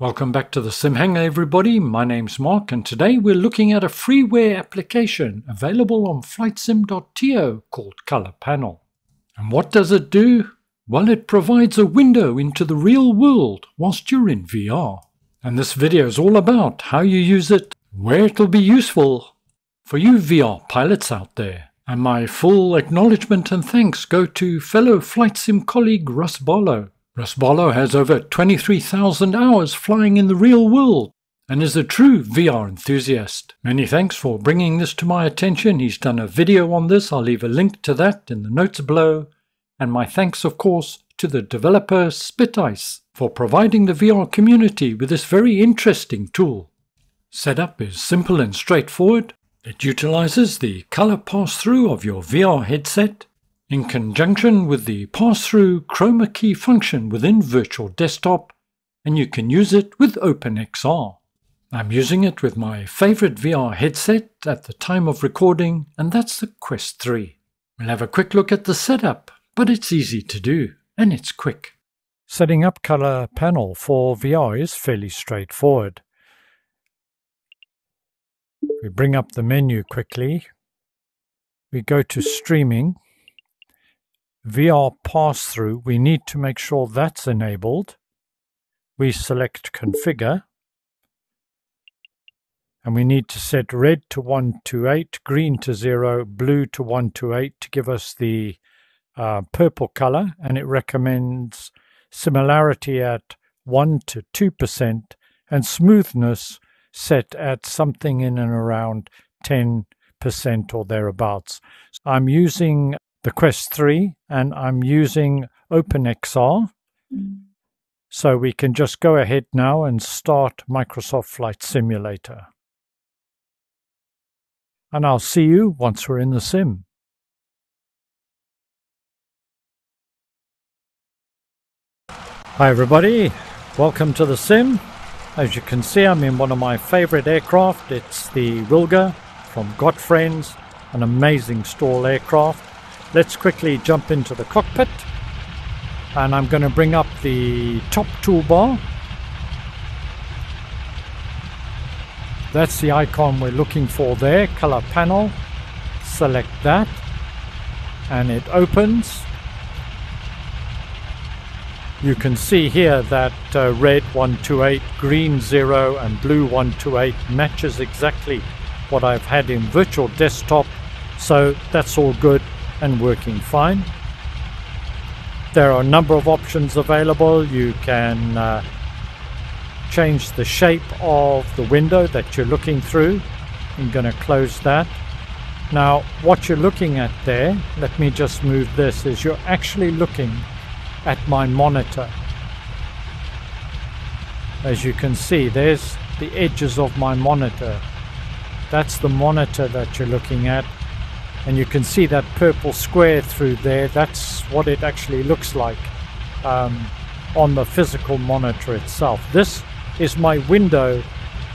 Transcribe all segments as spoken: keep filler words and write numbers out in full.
Welcome back to the SimHanger, everybody. My name's Mark, and today we're looking at a freeware application available on flight sim dot to called Color Panel. And what does it do? Well, it provides a window into the real world whilst you're in V R. And this video is all about how you use it, where it'll be useful for you V R pilots out there. And my full acknowledgement and thanks go to fellow flight sim colleague Russ Barlow. Russ Barlow has over twenty-three thousand hours flying in the real world and is a true V R enthusiast. Many thanks for bringing this to my attention. He's done a video on this. I'll leave a link to that in the notes below. And my thanks, of course, to the developer Spitice for providing the V R community with this very interesting tool. Setup is simple and straightforward. It utilizes the color pass-through of your V R headset in conjunction with the pass-through chroma key function within Virtual Desktop, and you can use it with Open X R. I'm using it with my favorite V R headset at the time of recording, and that's the Quest three. We'll have a quick look at the setup, but it's easy to do, and it's quick. Setting up Color Panel for V R is fairly straightforward. We bring up the menu quickly. We go to Streaming. V R pass-through, we need to make sure that's enabled. We select Configure. And we need to set red to one twenty-eight, green to zero, blue to one twenty-eight to give us the uh, purple color. And it recommends similarity at one to two percent and smoothness set at something in and around ten percent or thereabouts. So I'm using the Quest three, and I'm using Open X R, so we can just go ahead now and start Microsoft Flight Simulator. And I'll see you once we're in the sim. Hi everybody, welcome to the sim. As you can see, I'm in one of my favorite aircraft. It's the Wilga from GotFriends, an amazing stall aircraft. Let's quickly jump into the cockpit, and I'm going to bring up the top toolbar. That's the icon we're looking for there, Color Panel. Select that and it opens. You can see here that uh, red one twenty-eight, green zero and blue one twenty-eight matches exactly what I've had in Virtual Desktop, so that's all good and working fine. There are a number of options available. You can uh, change the shape of the window that you're looking through. I'm going to close that. Now what you're looking at there, let me just move this, is you're actually looking at my monitor. As you can see, there's the edges of my monitor. That's the monitor that you're looking at. And you can see that purple square through there. That's what it actually looks like um, on the physical monitor itself. This is my window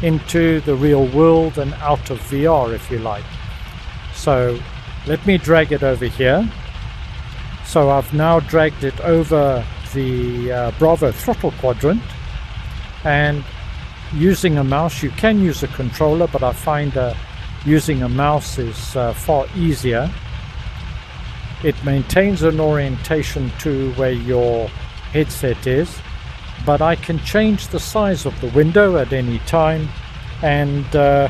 into the real world and out of V R, if you like. So let me drag it over here. So I've now dragged it over the uh, Bravo throttle quadrant. And using a mouse, you can use a controller, but I find a using a mouse is uh, far easier. It maintains an orientation to where your headset is, but I can change the size of the window at any time. And uh,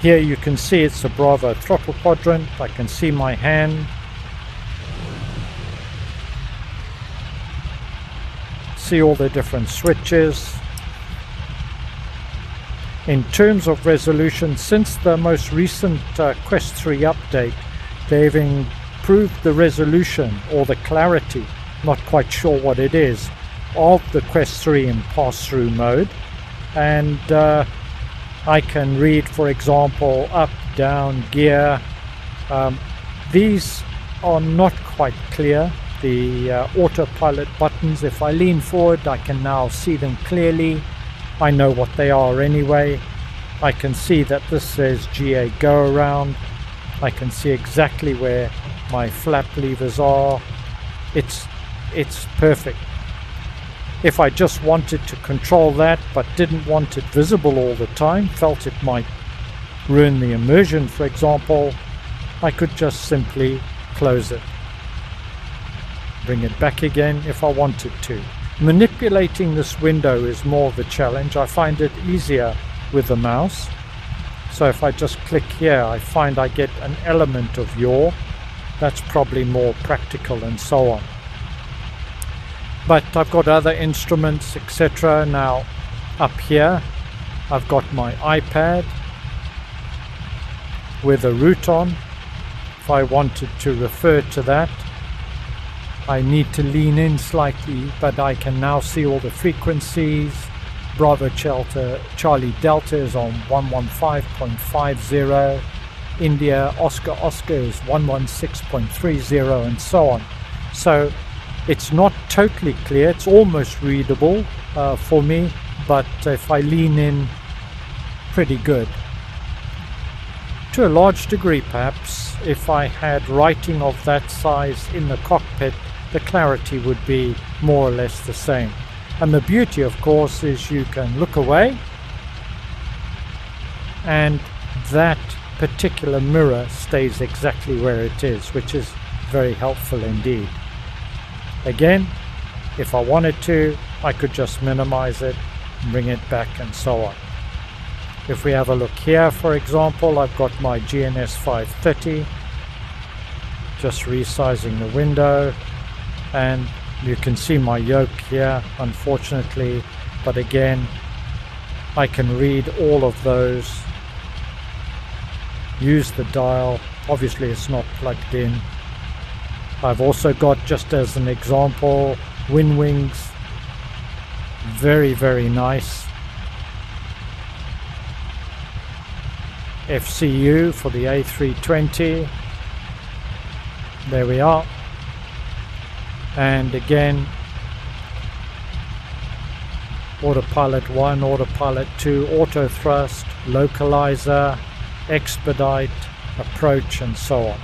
here you can see it's a Bravo throttle quadrant. I can see my hand. See all the different switches. In terms of resolution, since the most recent uh, Quest three update, they've improved the resolution or the clarity, not quite sure what it is, of the Quest three in pass-through mode. And uh, I can read, for example, up, down, gear. Um, these are not quite clear, the uh, autopilot buttons. If I lean forward, I can now see them clearly. I know what they are anyway. I can see that this says G A go around. I can see exactly where my flap levers are. It's it's perfect. If I just wanted to control that but didn't want it visible all the time, felt it might ruin the immersion, for example, I could just simply close it. Bring it back again if I wanted to. Manipulating this window is more of a challenge. I find it easier with the mouse. So if I just click here, I find I get an element of yaw. That's probably more practical and so on. But I've got other instruments, et cetera. Now, up here, I've got my iPad with a root on. If I wanted to refer to that, I need to lean in slightly, but I can now see all the frequencies. Bravo Delta, Charlie Delta is on one one five point five zero, India Oscar Oscar is one one six point three zero, and so on. So it's not totally clear, it's almost readable uh, for me, but if I lean in, pretty good. To a large degree, perhaps, if I had writing of that size in the cockpit, the clarity would be more or less the same. And the beauty, of course, is you can look away and that particular mirror stays exactly where it is, which is very helpful indeed. Again, if I wanted to, I could just minimize it, bring it back, and so on. If we have a look here, for example, I've got my G N S five thirty, just resizing the window, and you can see my yoke here, unfortunately, but again, I can read all of those, use the dial. Obviously, it's not plugged in. I've also got, just as an example, Win Wings. Very, very nice. F C U for the A three twenty. There we are. And again, autopilot one, autopilot two, auto thrust, localizer, expedite, approach, and so on.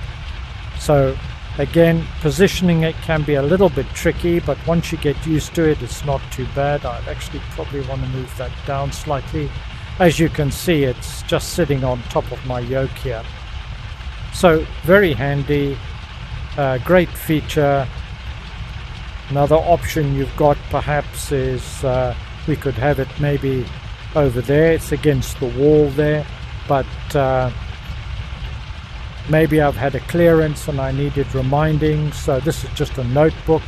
So again, positioning it can be a little bit tricky, but once you get used to it, it's not too bad. I'd actually probably want to move that down slightly. As you can see, it's just sitting on top of my yoke here. So very handy, uh, great feature. Another option you've got perhaps is uh, we could have it maybe over there. It's against the wall there, but uh, maybe I've had a clearance and I needed reminding. So this is just a notebook.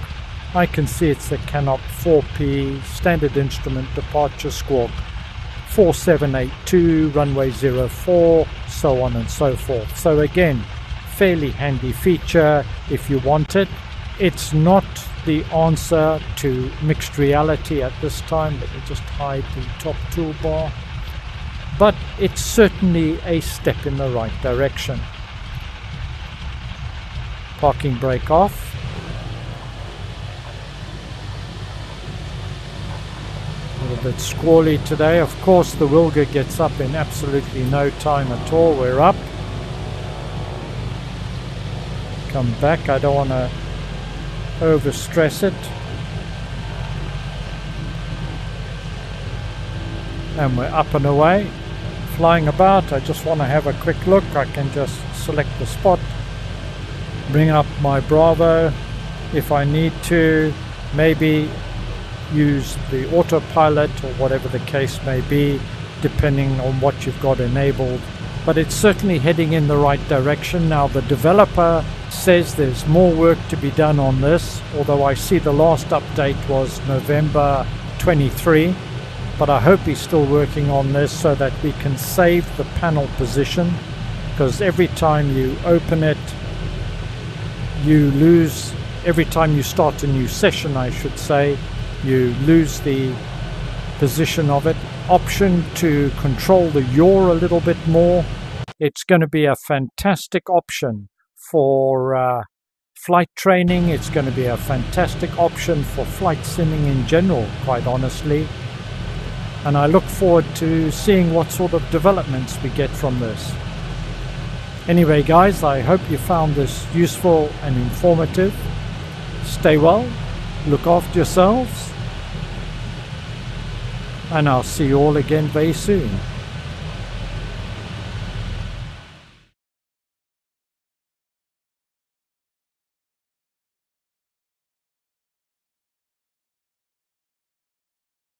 I can see it's a Canop four P standard instrument departure squawk four seven eight two, runway zero four, so on and so forth. So again, fairly handy feature if you want it. It's not the answer to mixed reality at this time. Let me just hide the top toolbar. But it's certainly a step in the right direction. Parking brake off. A little bit squally today. Of course, the Wilga gets up in absolutely no time at all. We're up. Come back. I don't want to overstress it, and we're up and away, flying about. I just want to have a quick look. I can just select the spot, bring up my Bravo if I need to, maybe use the autopilot or whatever the case may be, depending on what you've got enabled. But it's certainly heading in the right direction. Now, the developer says there's more work to be done on this, although I see the last update was November twenty-three, but I hope he's still working on this so that we can save the panel position, because every time you open it, you lose, every time you start a new session, I should say, you lose the position of it. Option to control the yaw a little bit more. It's going to be a fantastic option for uh, flight training. It's going to be a fantastic option for flight simming in general, quite honestly. And I look forward to seeing what sort of developments we get from this. Anyway, guys, I hope you found this useful and informative. Stay well, look after yourselves, and I'll see you all again very soon.